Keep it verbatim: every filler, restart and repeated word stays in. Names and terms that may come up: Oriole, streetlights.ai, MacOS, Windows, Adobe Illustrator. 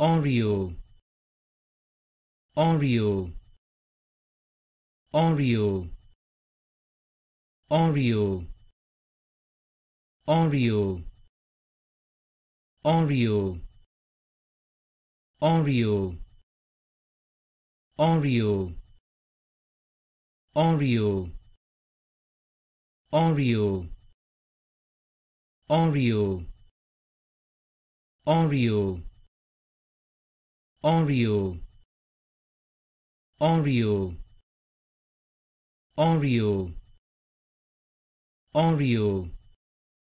Oriole, Oriole, Oriole, Oriole, Oriole, Oriole, Oriole, Oriole, Oriole, Oriole, Oriole, Oriole, Oriole, Oriole, Oriole, Oriole.